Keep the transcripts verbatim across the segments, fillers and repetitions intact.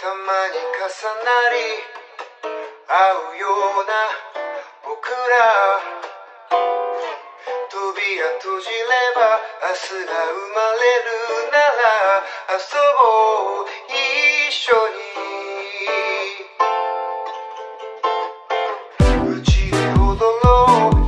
たまに重なり合うような僕ら、扉閉じれば明日が生まれるなら遊ぼう一緒に、うちで踊ろう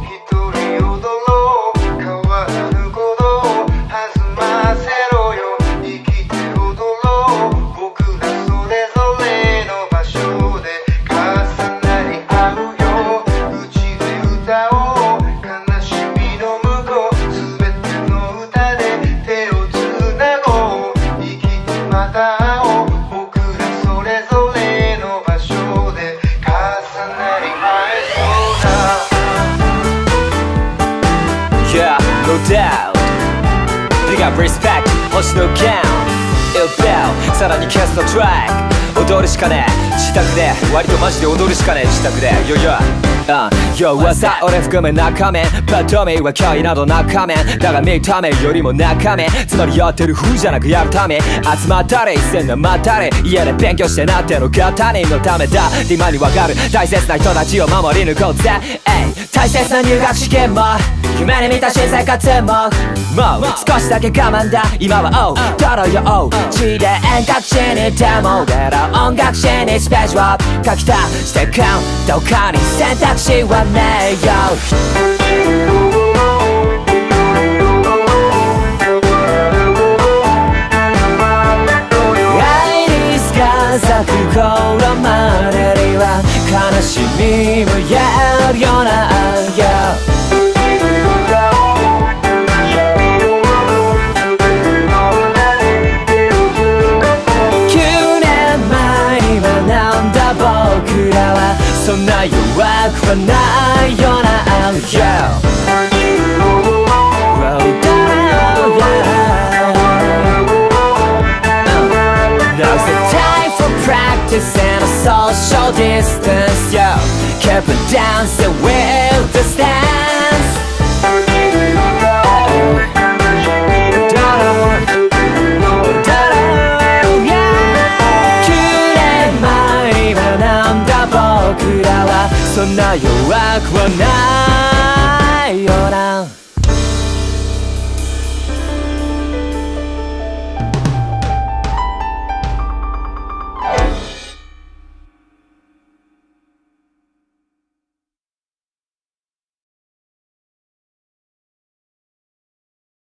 Respect,星のギャン Ill Bell さらにキャストトラック踊るしかねえ自宅で割とマジで踊るしかねえ自宅で Yo yo Yo what's up 俺含め中面バッドメイはキャイなど中面だが見た目よりも中面つまりやってる風じゃなくやるため集まったれ一線のまたれ家で勉強してなってのが他人のためだって今にわかる大切な人たちを守り抜こうぜ、Ay、大切な入学試験も夢に見た新生活ももう少しだけ我慢だ今はおうだろよおう地で遠隔地にデモでら音楽誌にスページを書き出してくどっかに選択肢はねえよ咲く頃までには悲しみもやるよな、yeah「そんな弱くはないよな」「Yeah」「Now's the time for practice and a social distance, yo」「Keep it down, so we're